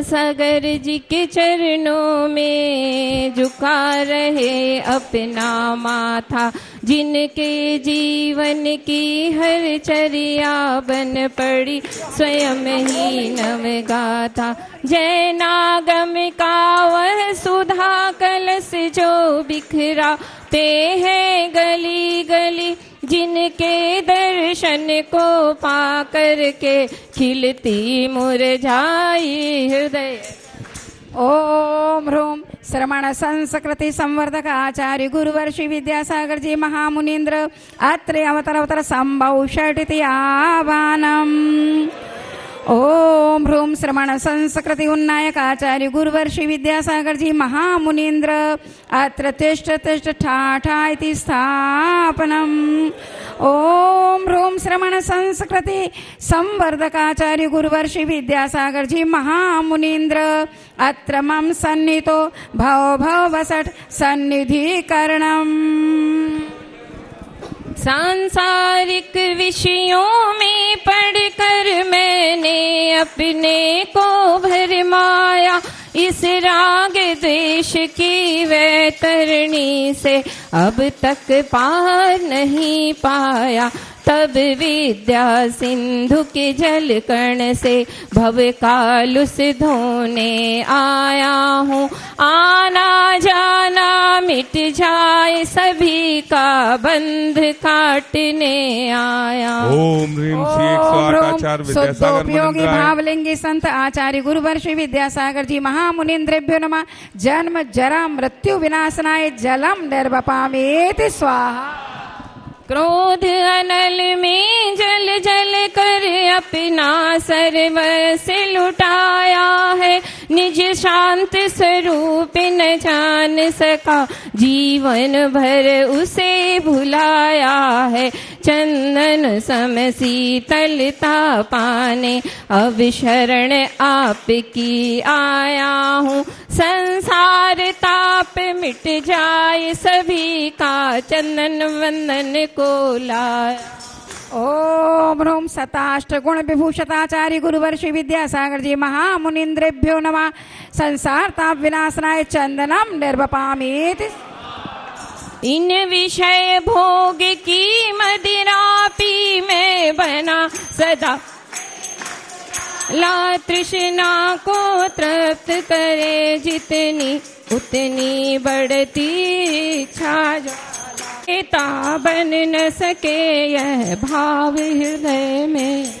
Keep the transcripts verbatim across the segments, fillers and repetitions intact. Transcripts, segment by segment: विद्यासागर जी के चरणों में झुका रहे अपना माथा, जिनके जीवन की हर चर्या बन पड़ी स्वयं ही नव गाथा। जय नागम का वह सुधा कलश जो बिखरा ते हैं गली गली, जिनके दर्शन को पा कर के खिलती मुरझाई हृदय। ओम ह्रूम श्रमण संस्कृति संवर्धक आचार्य गुरुवर्षि विद्यासागर जी महामुनीन्द्र अत्रे अवतर अवतर संभव षटिति आवानम। ओम ह्रूम श्रमण संस्कृति उन्नायक आचार्य गुरुवर्षि विद्यासागर जी महामुनीन्द्र अत्र तिष्ठ तिष्ठ ठाठा इति स्थापनम। ओम ह्रूम श्रमण संस्कृति संवर्धक आचार्य गुरुवर्षि विद्यासागर जी महामुनीन्द्र अत्र मम सन्नितो भव भव वसट सन्निधिकरणम। सांसारिक विषयों में पढ़कर मैंने अपने को भरमाया, इस राग द्वेष की वैतरणी से अब तक पार नहीं पाया। तब विद्या सिंधु के जल कण से भव कालुस धोने आया हूँ। आना जाना मिट जाए सभी का बंध काटने आया। ओम ह्रीम श्री एक सौ आठ आचार्य विद्यासागर उपयोगी भाव लेंगे संत आचार्य गुरुवर्षि विद्यासागर जी महामुनीन्द्रेभ्यो नमः। जन्म जरा मृत्यु विनाशनाय जलम निर्वपामेति स्वाहा। क्रोध अनल में जल जल कर अपना सर्व से लुटाया है, निज शांत स्वरूप न जान सका जीवन भर उसे भुलाया है। चंदन सम शीतलता पाने अब शरण आपकी आया हूँ। संसार ताप मिट जाए सभी का चंदन वंदन को लाया। ओम ह्रूम सताष्ट गुण विभूषिताचार्य गुरुवर्षि विद्यासागर जी महामुनीन्द्रेभ्यो नमः। संसार ताप विनाशनाय चंदनम निर्वपामेति। इन विषय भोग की मदिरा पी में बना सदा ला, तृष्णा को तृप्त करे जितनी उतनी बढ़ती इच्छा। ज्वाला बन न सके यह भाव हृदय में।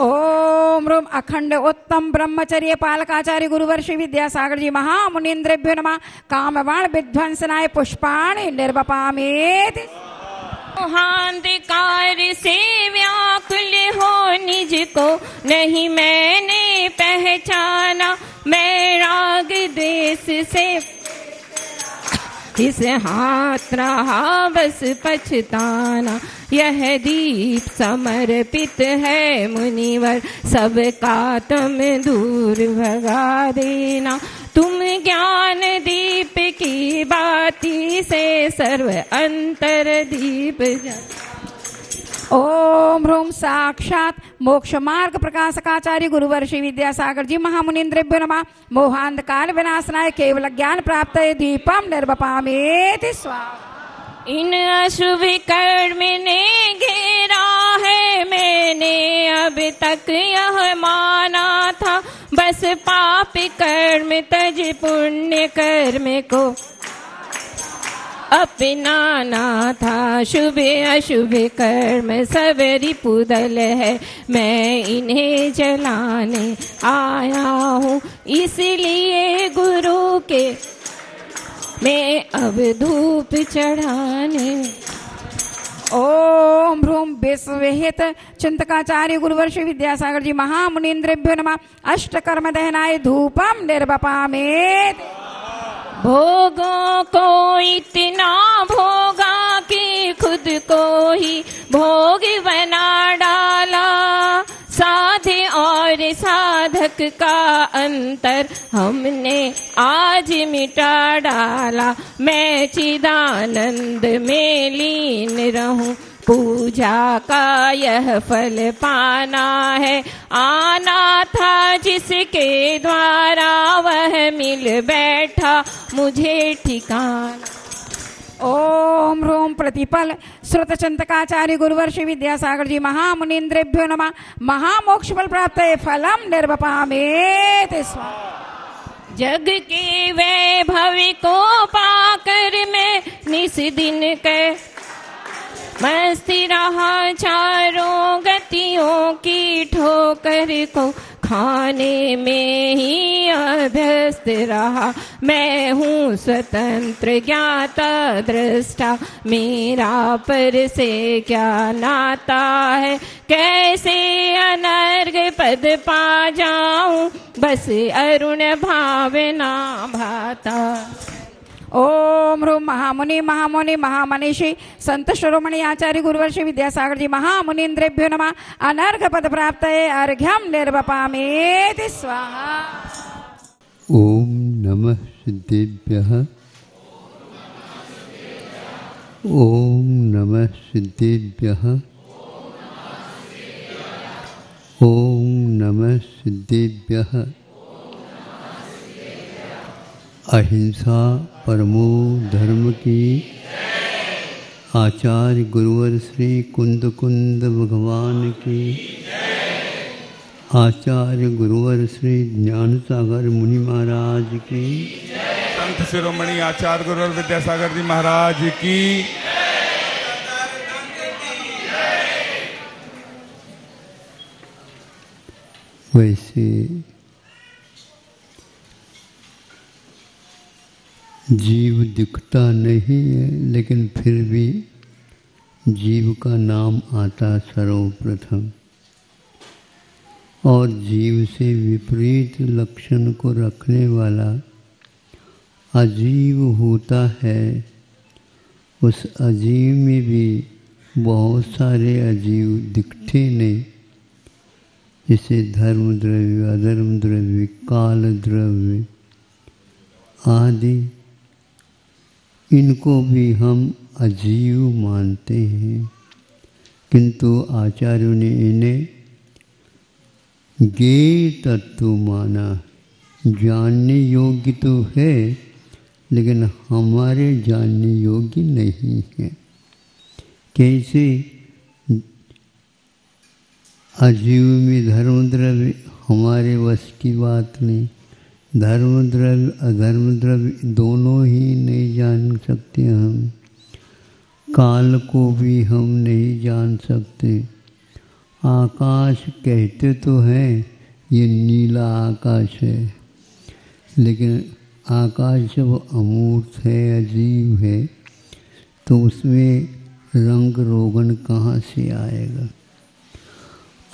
ओम ह्रूम अखंड उत्तम ब्रह्मचर्य पालकाचार्य गुरुवर्षि विद्यासागर जी महामुनीन्द्रेभ्यो नमः। कामवाण विध्वंसनाय पुष्पाणि निर्वपामेति। हांधकार से व्याकुल हो निज को नहीं मैंने पहचाना, मैं राग देश से इस हाथ रहा बस पछताना। यह दीप समर्पित है मुनिवर सबका तुम दूर भगा देना। तुम ज्ञान दीप की बाती से सर्व अंतर दीप जला। ओम ह्रूम साक्षात मोक्ष मार्ग प्रकाशकाचार्य गुरुवर्षि विद्यासागर जी महामुनीन्द्रेभ्यो नमः। मोहांधकार विनाशनाय केवल ज्ञान प्राप्त दीपम निर्वपामेति स्वाहा। इन अशुभ कर्म ने घेरा है, मैंने अब तक यह माना था बस पाप कर्म तज पुण्य कर्म को अपनाना था। शुभ अशुभ कर्म सब रिपुदल है, मैं इन्हें जलाने आया हूँ। इसलिए गुरु के मैं अब धूप चढ़ाने। ओम ह्रूम विश्वहित चिंतकाचार्य गुरुवर्षि विद्यासागर जी महामुनीन्द्रेभ्यो नमः। अष्टकर्म दहनाय धूपम निर्वपामेति। भोगों को इतना भोगा कि खुद को ही भोग बना डाला, साधे और साधक का अंतर हमने आज मिटा डाला। मैं चिदानंद में लीन रहूं पूजा का यह फल पाना है, आना था जिसके द्वारा वह मिल बैठा मुझे ठिकाना। ओम रूम प्रतिपल श्रुत चंतकाचार्य गुरुवर्षि विद्यासागर जी महामुनीन्द्रेभ्यो नमः। महामोक्ष फल प्राप्त फलम निर्वपामेत। जग के वैभव को पाकर मैं निस दिन के मस्ती रहा, चारों गतियों की ठोकर को खाने में ही अभ्यस्त रहा। मैं हूँ स्वतंत्र ज्ञाता दृष्टा, मेरा पर से क्या नाता है, कैसे अनर्ग पद पा जाऊँ, बस अरुण भावना भाता। ओम रूम महामुनि महामुनि महामनीषी संतशिरोमणि आचार्य गुरुवर्षि विद्यासागर जी महामुनीन्द्रेभ्यो नमः। अनर्घ पद प्राप्तये अर्घ्यं निर्वपामेति स्वाहा। ओम नमः सिद्धेभ्यः ओम नमः सिद्धेभ्यः ओम नमः सिद्धेभ्यः। अहिंसा परमो धर्म की आचार्य गुरुवर श्री कुंद कुंद भगवान की, आचार्य गुरुवर श्री ज्ञान सागर मुनि महाराज की, संत शिरोमणि आचार्य गुरुवर विद्यासागर जी महाराज की। वैसे जीव दिखता नहीं है, लेकिन फिर भी जीव का नाम आता सर्वप्रथम, और जीव से विपरीत लक्षण को रखने वाला अजीव होता है। उस अजीव में भी बहुत सारे अजीव दिखते नहीं, जैसे धर्म द्रव्य, अधर्म द्रव्य, काल द्रव्य आदि। इनको भी हम अजीव मानते हैं, किंतु आचार्यों ने इन्हें ज्ञेय तत्व माना। जानने योग्य तो है, लेकिन हमारे जानने योग्य नहीं है। कैसे अजीव में धर्म द्रव्य हमारे वश की बात नहीं, धर्म द्रव्य अधर्म द्रव्य दोनों ही नहीं जान सकते हम, काल को भी हम नहीं जान सकते। आकाश कहते तो हैं ये नीला आकाश है, लेकिन आकाश जब अमूर्त है, अजीब है, तो उसमें रंग रोगन कहाँ से आएगा।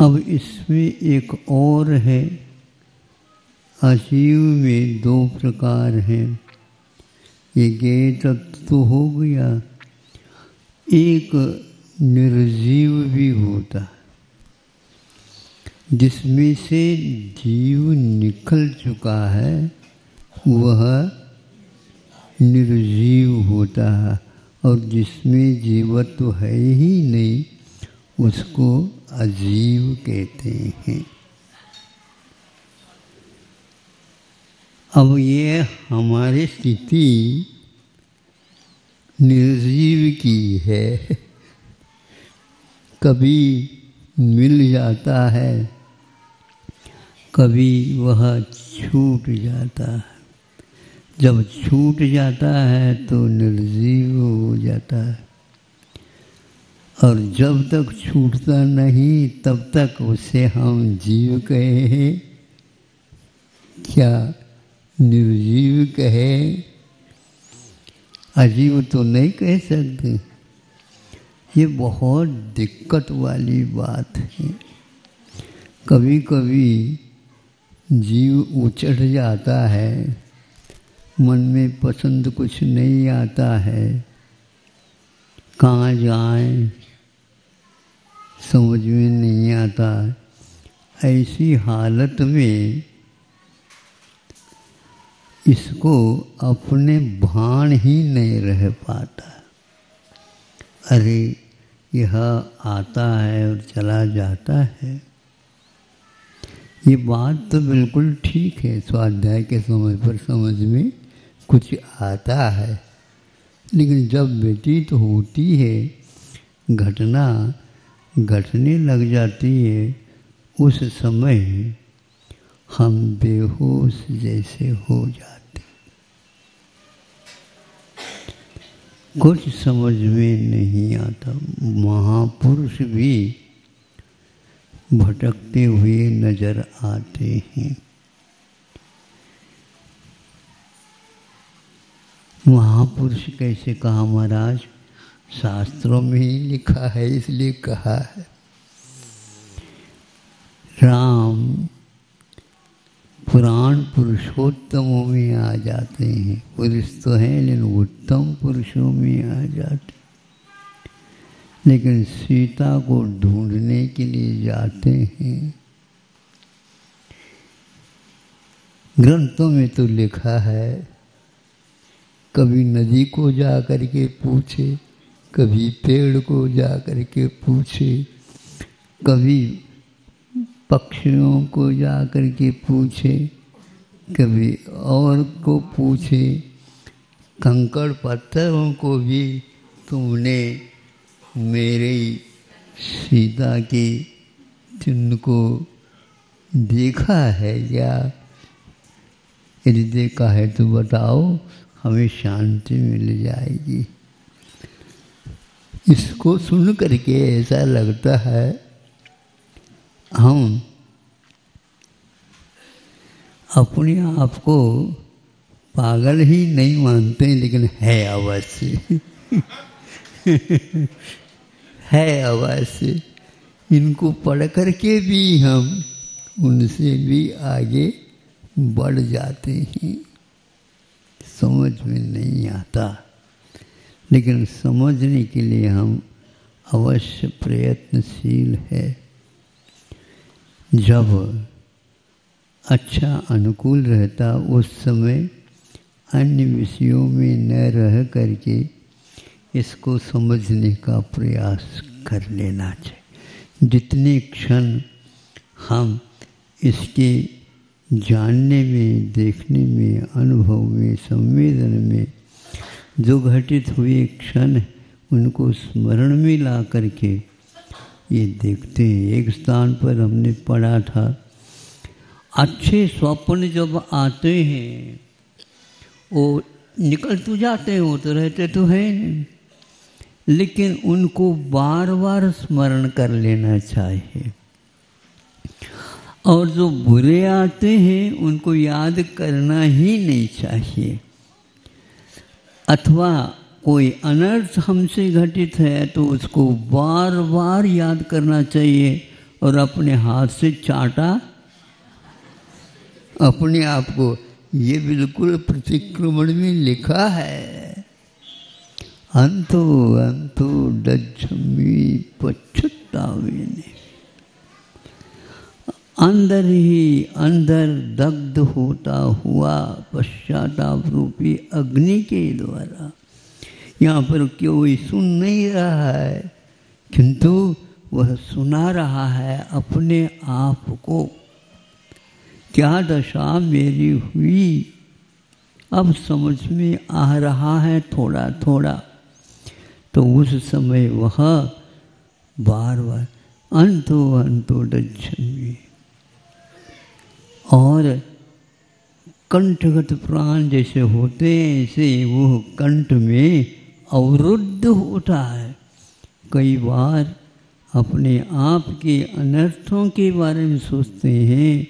अब इसमें एक और है, अजीव में दो प्रकार हैं। ये ज्ञेय तत्व तो हो गया, एक निर्जीव भी होता है, जिसमें से जीव निकल चुका है, वह निर्जीव होता है, और जिसमें जीवत्व तो है ही नहीं, उसको अजीव कहते हैं। अब ये हमारी स्थिति निर्जीव की है। कभी मिल जाता है, कभी वह छूट जाता है। जब छूट जाता है तो निर्जीव हो जाता है, और जब तक छूटता नहीं तब तक उसे हम जीव कहे हैं, क्या निर्जीव कहे, अजीव तो नहीं कह सकते। ये बहुत दिक्कत वाली बात है। कभी कभी जीव उचट जाता है, मन में पसंद कुछ नहीं आता है, कहाँ जाए समझ में नहीं आता। ऐसी हालत में इसको अपने भान ही नहीं रह पाता। अरे यह आता है और चला जाता है। ये बात तो बिल्कुल ठीक है, स्वाध्याय के समय पर समझ में कुछ आता है, लेकिन जब व्यतीत होती है, घटना घटने लग जाती है, उस समय हम बेहोश जैसे हो जाते, कुछ समझ में नहीं आता। महापुरुष भी भटकते हुए नजर आते हैं। महापुरुष कैसे कहा महाराज? शास्त्रों में ही लिखा है इसलिए कहा है। राम पुराण पुरुषोत्तमों में आ जाते हैं, पुरुष तो हैं लेकिन उत्तम पुरुषों में आ जाते, लेकिन सीता को ढूंढने के लिए जाते हैं। ग्रंथों में तो लिखा है, कभी नदी को जा कर के पूछे, कभी पेड़ को जा कर के पूछे, कभी पक्षियों को जा कर के पूछे, कभी और को पूछे, कंकड़ पत्थरों को भी तुमने मेरे सीता के चिन्ह को देखा है क्या? यदि देखा है तो बताओ, हमें शांति मिल जाएगी। इसको सुन करके ऐसा लगता है हम अपने आप को पागल ही नहीं मानते, लेकिन है अवश्य है अवश्य। इनको पढ़ करके भी हम उनसे भी आगे बढ़ जाते हैं। समझ में नहीं आता, लेकिन समझने के लिए हम अवश्य प्रयत्नशील है। जब अच्छा अनुकूल रहता उस समय अन्य विषयों में न रह करके इसको समझने का प्रयास कर लेना चाहिए। जितने क्षण हम इसके जानने में, देखने में, अनुभव में, संवेदन में जो घटित हुए क्षण, उनको स्मरण में ला करके ये देखते हैं। एक स्थान पर हमने पढ़ा था, अच्छे स्वप्न जब आते हैं वो निकल तो जाते हैं, वो तो रहते तो हैं, लेकिन उनको बार बार स्मरण कर लेना चाहिए। और जो बुरे आते हैं उनको याद करना ही नहीं चाहिए। अथवा कोई अनर्थ हमसे घटित है तो उसको बार बार याद करना चाहिए और अपने हाथ से चाटा अपने आप को। ये बिल्कुल प्रतिक्रमण में लिखा है, अंतो अंतो डज्जमी पच्छतावे ने, अंदर ही अंदर दग्ध होता हुआ पश्चाताप रूपी अग्नि के द्वारा। यहाँ पर कोई सुन नहीं रहा है, किंतु वह सुना रहा है अपने आप को। क्या दशा मेरी हुई, अब समझ में आ रहा है थोड़ा थोड़ा। तो उस समय वह बार बार अंतो अंतो डच्छमि, और कंठगत प्राण जैसे होते हैं, ऐसे वो कंठ में अवरुद्ध होता है। कई बार अपने आप के अनर्थों के बारे में सोचते हैं,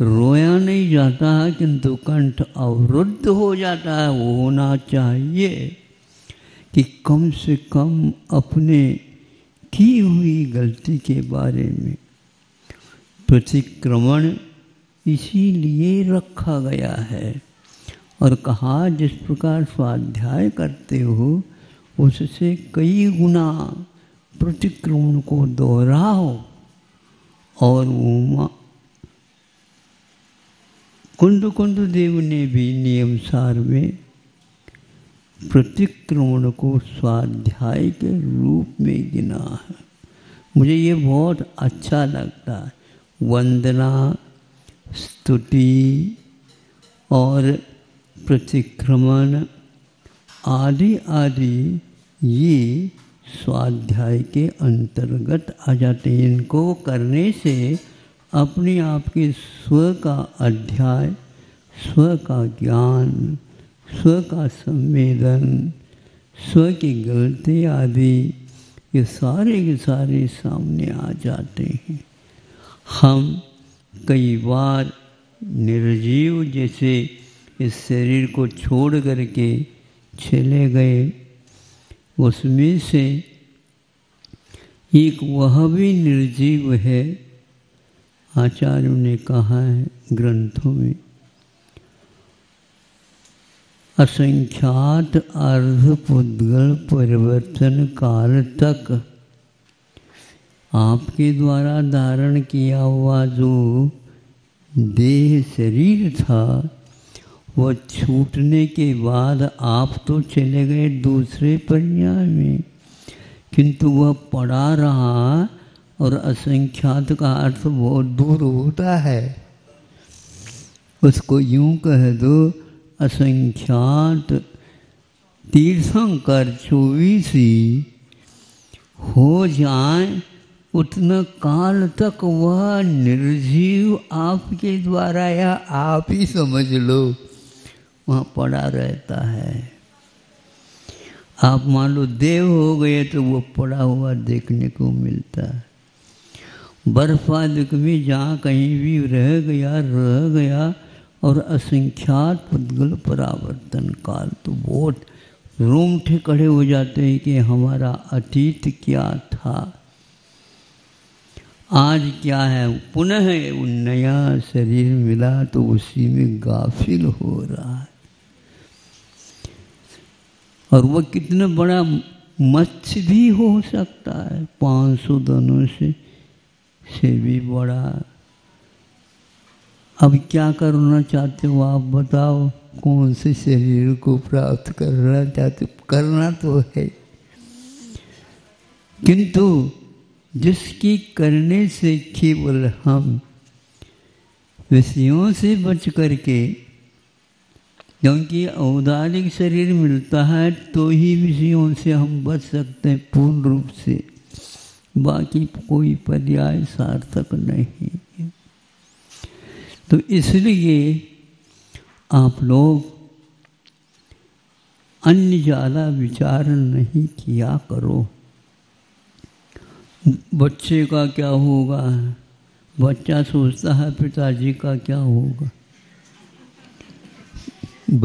रोया नहीं जाता है किंतु कंठ अवरुद्ध हो जाता है। वो होना चाहिए कि कम से कम अपने की हुई गलती के बारे में प्रतिक्रमण इसीलिए रखा गया है। और कहा जिस प्रकार स्वाध्याय करते हो उससे कई गुना प्रतिक्रमण को दोहराओ। और उमा उंड कुंड देव ने भी नियम सार में प्रतिक्रमण को स्वाध्याय के रूप में गिना है। मुझे ये बहुत अच्छा लगता है। वंदना, स्तुति और प्रतिक्रमण आदि आदि ये स्वाध्याय के अंतर्गत आ जाते हैं। इनको करने से अपने आप के स्व का अध्याय, स्व का ज्ञान, स्व का संवेदन, स्व की गलती आदि ये सारे के सारे सामने आ जाते हैं। हम कई बार निर्जीव जैसे इस शरीर को छोड़ करके चले गए, उसमें से एक वह भी निर्जीव है। आचार्यों ने कहा है ग्रंथों में, असंख्यात अर्ध पुद्गल परिवर्तन काल तक आपके द्वारा धारण किया हुआ जो देह शरीर था वह छूटने के बाद आप तो चले गए दूसरे पर्याय में, किंतु वह पड़ा रहा। और असंख्यात का अर्थ बहुत दूर होता है। उसको यूं कह दो, असंख्यात तीर्थंकर चौबीसी हो जाए उतना काल तक वह निर्जीव आपके द्वारा या आप ही समझ लो वहाँ पड़ा रहता है। आप मान लो देव हो गए तो वो पड़ा हुआ देखने को मिलता है। बर्फादिक में जहाँ कहीं भी रह गया रह गया और असंख्यात पुद्गल परावर्तन काल, तो बहुत रोंगटे खड़े हो जाते हैं कि हमारा अतीत क्या था, आज क्या है। पुनः नया शरीर मिला तो उसी में गाफिल हो रहा है। और वह कितना बड़ा मत्स्य भी हो सकता है, पाँच सौ धनुष से, से भी बड़ा। अब क्या करना चाहते हो आप, बताओ कौन से शरीर को प्राप्त करना चाहते हो? करना तो है, किंतु जिसकी करने से केवल हम विषयों से बच करके, क्योंकि औदालिक शरीर मिलता है तो ही विषयों से हम बच सकते हैं पूर्ण रूप से, बाकी कोई पर्याय सार्थक नहीं। तो इसलिए आप लोग अन्य ज़्यादा विचार नहीं किया करो। बच्चे का क्या होगा, बच्चा सोचता है पिताजी का क्या होगा,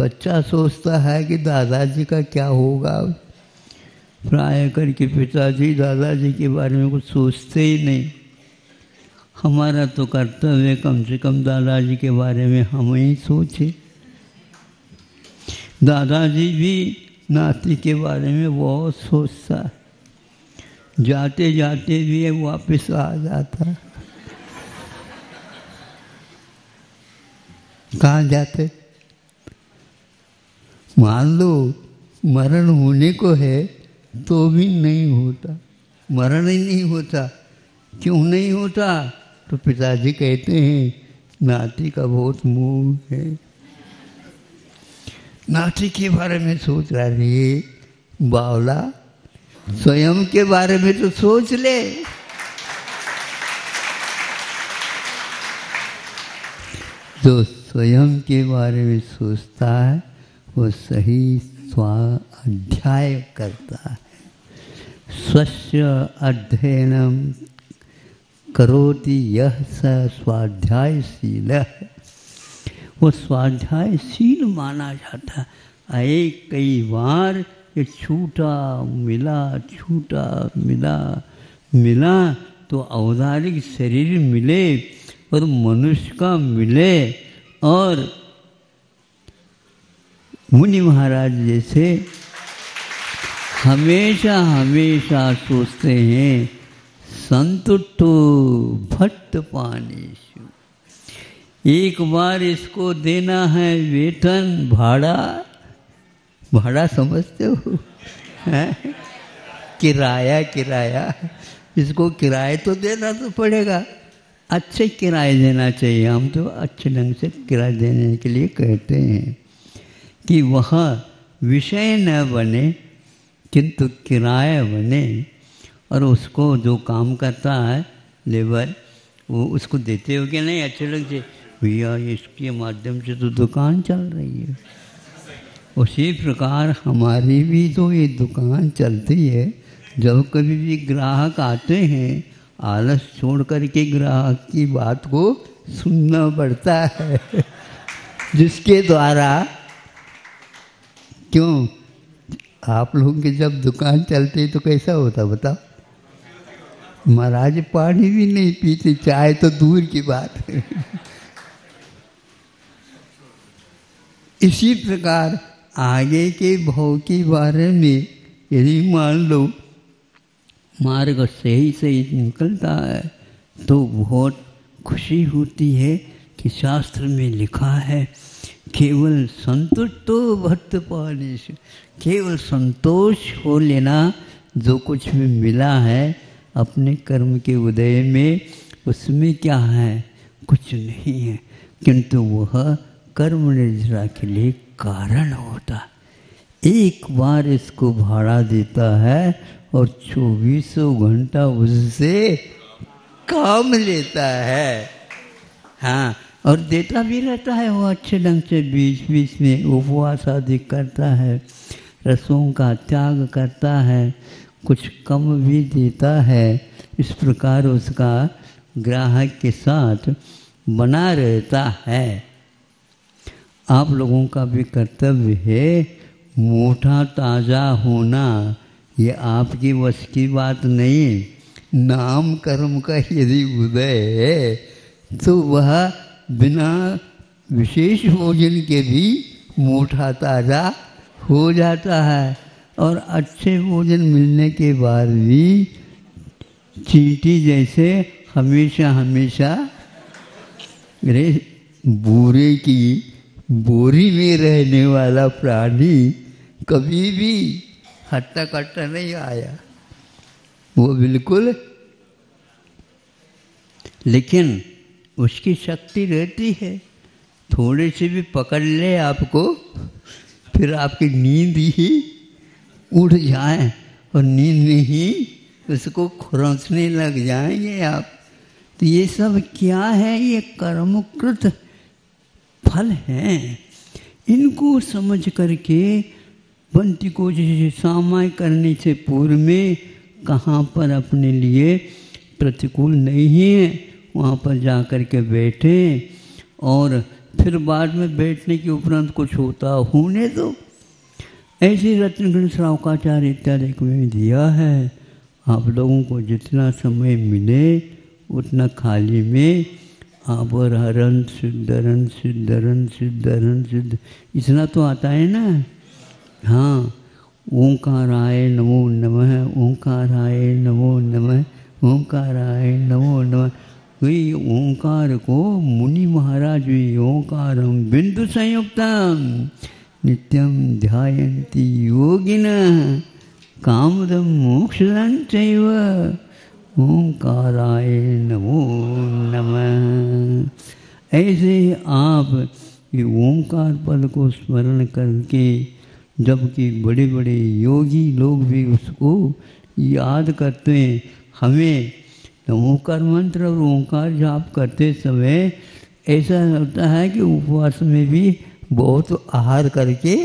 बच्चा सोचता है कि दादाजी का क्या होगा। प्राय करके पिताजी दादाजी के बारे में कुछ सोचते ही नहीं। हमारा तो कर्तव्य है कम से कम दादाजी के बारे में हम ही सोचे। दादाजी भी नाती के बारे में बहुत सोचता, जाते जाते भी वापस आ जाता। कहाँ जाते? मान लो मरण होने को है तो भी नहीं होता, मरण ही नहीं होता। क्यों नहीं होता? तो पिताजी कहते हैं नाती का बहुत मोह है, नाती के बारे में सोच रहा है। बावला, स्वयं के बारे में तो सोच ले। जो स्वयं के बारे में सोचता है वो सही स्वाध्याय करता है। स्वस्य अध्ययनम करोति यह स स्वाध्यायशीलः, वो स्वाध्यायशील माना जाता है। एक कई बार ये छूटा मिला छूटा मिला मिला तो औदारिक शरीर मिले और मनुष्य का मिले, और मुनि महाराज जैसे हमेशा हमेशा सोचते हैं संतुष्टो भट्ट पानीषु। एक बार इसको देना है वेतन भाड़ा, भाड़ा समझते हो है? किराया किराया, इसको किराए तो देना तो पड़ेगा, अच्छे किराए देना चाहिए। हम तो अच्छे ढंग से किराए देने के लिए कहते हैं कि वह विषय न बने किंतु किराया बने, और उसको जो काम करता है लेबर वो उसको देते हो कि नहीं अच्छे ढंग से, भैया इसके माध्यम से तो दुकान चल रही है। उसी प्रकार हमारी भी तो ये दुकान चलती है। जब कभी भी ग्राहक आते हैं, आलस छोड़ करके ग्राहक की बात को सुनना पड़ता है, जिसके द्वारा क्यों आप लोगों की जब दुकान चलती तो कैसा होता बताओ? महाराज पानी भी नहीं पीते, चाय तो दूर की बात है। इसी प्रकार आगे के भाव के बारे में यदि मान लो मार्ग सही सही निकलता है तो बहुत खुशी होती है कि शास्त्र में लिखा है केवल संतुष्टो भक्त पाने से, केवल संतोष हो लेना जो कुछ भी मिला है अपने कर्म के उदय में, उसमें क्या है? कुछ नहीं है, किंतु वह कर्म निद्रा के लिए कारण होता। एक बार इसको भाड़ा देता है और चौबीसों घंटा उससे काम लेता है। हाँ, और देता भी रहता है वो अच्छे ढंग से, बीच बीच में उपवास आदि करता है, रसों का त्याग करता है, कुछ कम भी देता है। इस प्रकार उसका ग्राहक के साथ बना रहता है। आप लोगों का भी कर्तव्य है मोटा ताज़ा होना, ये आपकी वश की बात नहीं। नाम कर्म का यदि उदय है तो वह बिना विशेष भोजन के भी मोटा ताज़ा हो जाता है, और अच्छे भोजन मिलने के बाद भी चींटी जैसे हमेशा हमेशा अरे बोरे की बोरी में रहने वाला प्राणी कभी भी हट्टा कट्टा नहीं आया, वो बिल्कुल। लेकिन उसकी शक्ति रहती है, थोड़े से भी पकड़ ले आपको, फिर आपकी नींद ही उड़ जाए और नींद में ही उसको खुरसने लग जाएंगे आप। तो ये सब क्या है? ये कर्मकृत फल हैं। इनको समझ करके बंटी को जैसे सामाय करने से पूर्व में कहाँ पर अपने लिए प्रतिकूल नहीं है वहाँ पर जा कर के बैठे, और फिर बाद में बैठने के उपरांत कुछ होता होने दो। ऐसे रत्नगण श्रावकाचार्य इत्यादि को मैंने दिया है। आप लोगों को जितना समय मिले उतना खाली में आप और हरण सिद्धरण सिद्धरण सिद्धरण सिद्ध इतना तो आता है ना। हाँ, ओंकाराय नमो नमः, ओंकाराय नमो नमः, ओंकाराय नमो नमः। ये ओंकार को मुनि महाराज भी ओंकारम बिंदु संयुक्तम नित्यम ध्यायन्ति योगिनः कामदं मोक्षदं चैव ओंकाराय नमो नमः। ऐसे आप ये ओंकार पद को स्मरण करके, जबकि बड़े बड़े योगी लोग भी उसको याद करते हैं। हमें ओंकार मंत्र और ओंकार जाप करते समय ऐसा होता है कि उपवास में भी बहुत आहार करके,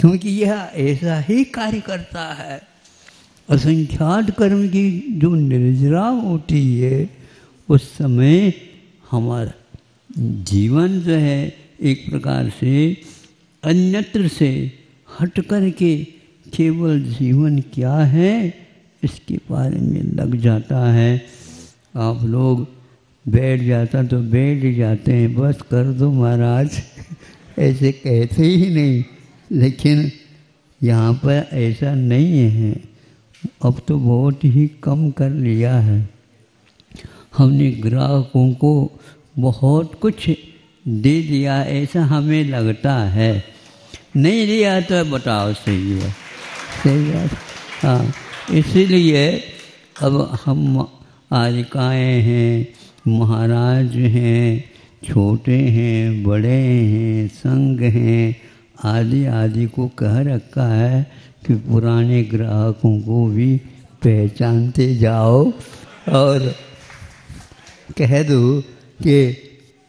क्योंकि यह ऐसा ही कार्य करता है। असंख्यात कर्म की जो निर्जरा होती है उस समय हमारा जीवन जो है एक प्रकार से अन्यत्र से हट कर के केवल जीवन क्या है इसके बारे में लग जाता है। आप लोग बैठ जाता तो बैठ जाते हैं, बस कर दो महाराज ऐसे कहते ही नहीं, लेकिन यहाँ पर ऐसा नहीं है। अब तो बहुत ही कम कर लिया है हमने, ग्राहकों को बहुत कुछ दे दिया ऐसा हमें लगता है। नहीं लिया तो बताओ सही है, सही है। हाँ, इसीलिए अब हम आरिकाएँ हैं, महाराज हैं, छोटे हैं, बड़े हैं, संघ हैं, आदि आदि को कह रखा है कि पुराने ग्राहकों को भी पहचानते जाओ और कह दो कि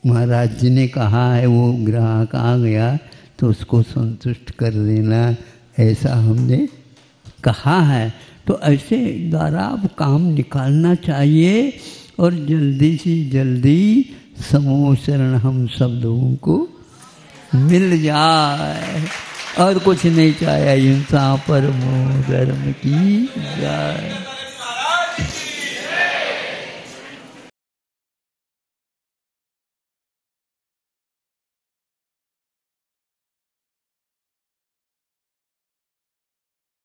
महाराज जी ने कहा है, वो ग्राहक आ गया तो उसको संतुष्ट कर देना, ऐसा हमने कहा है। तो ऐसे द्वारा अब काम निकालना चाहिए और जल्दी से जल्दी समूह शरण हम सब लोगों को मिल जाए और कुछ नहीं चाहिए। हिंसा पर मोह धर्म की जाए।